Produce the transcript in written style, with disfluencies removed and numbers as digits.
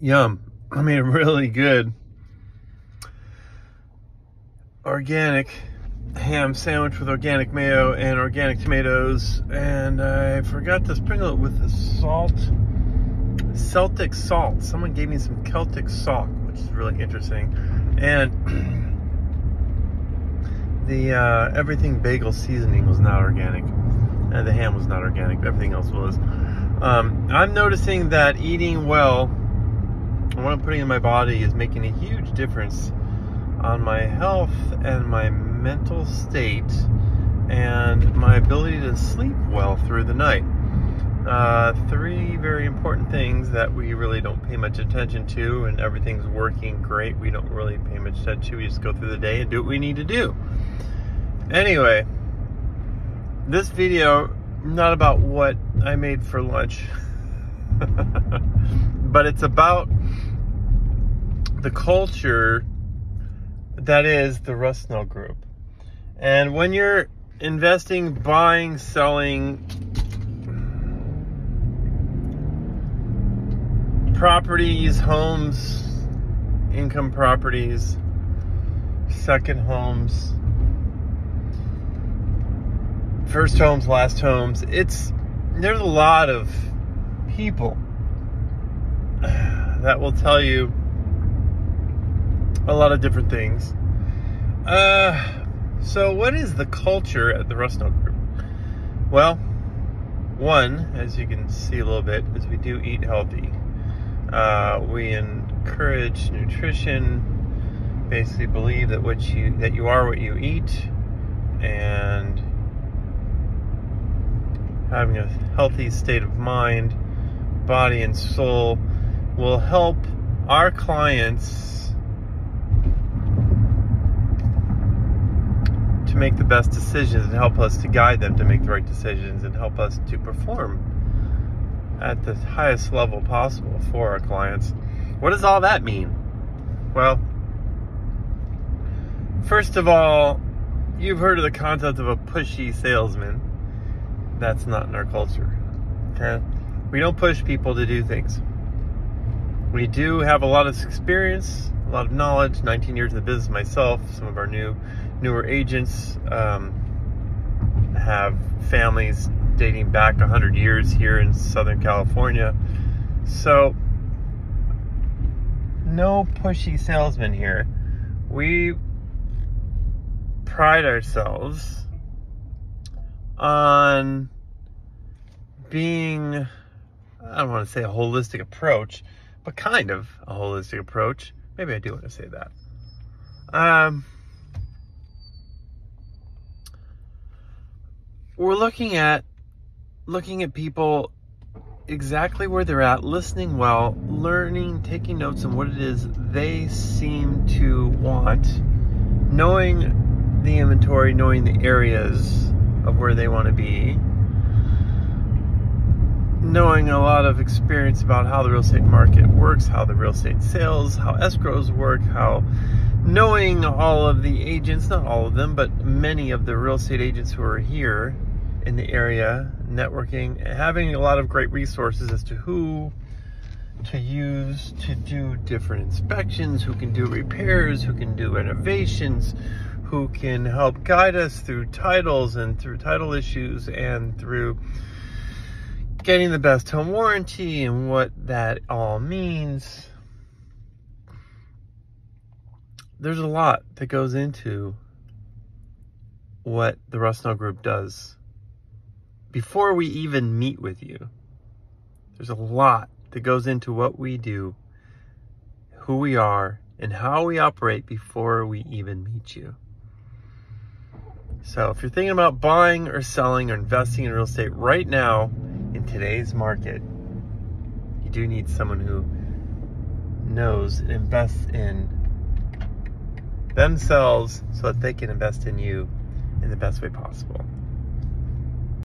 yum. I mean, really good organic ham sandwich with organic mayo and organic tomatoes. And I forgot to sprinkle it with the salt, Celtic salt. Someone gave me some Celtic salt, which is really interesting. And the everything bagel seasoning was not organic. And the ham was not organic, but everything else was. I'm noticing that eating well and what I'm putting in my body is making a huge difference on my health and my mental state and my ability to sleep well through the night. Three very important things that we really don't pay much attention to, and everything's working great. We don't really pay much attention to. We just go through the day and do what we need to do. Anyway, this video, not about what I made for lunch, but it's about the culture that is the Rusnell Group. And when you're investing, buying, selling properties, homes, income properties, second homes, first homes, last homes, there's a lot of people that will tell you a lot of different things. So what is the culture at the Rusnell Group? Well, one, as you can see a little bit, is we do eat healthy. We encourage nutrition, basically believe that you are what you eat, and having a healthy state of mind, body, and soul will help our clients to make the best decisions and help us to guide them to make the right decisions and help us to perform at the highest level possible for our clients. What does all that mean? Well, first of all, you've heard of the concept of a pushy salesman. That's not in our culture, okay? We don't push people to do things. We do have a lot of experience, a lot of knowledge, 19 years in the business myself. Some of our newer agents have families dating back 100 years here in Southern California. So no pushy salesman here. We pride ourselves on being, I don't want to say a holistic approach, but kind of a holistic approach. Maybe I do want to say that. We're looking at people exactly where they're at, listening well, learning, taking notes on what it is they seem to want, knowing the inventory, knowing the areas of where they want to be, knowing a lot of experience about how the real estate market works, how the real estate sales, how escrows work, how knowing all of the agents, not all of them, but many of the real estate agents who are here in the area, networking, and having a lot of great resources as to who to use to do different inspections, who can do repairs, who can do renovations, who can help guide us through titles and through title issues and through getting the best home warranty and what that all means. There's a lot that goes into what the Rusnell Group does. Before we even meet with you, there's a lot that goes into what we do, who we are, and how we operate before we even meet you. So if you're thinking about buying or selling or investing in real estate right now in today's market, you do need someone who knows and invests in themselves so that they can invest in you in the best way possible.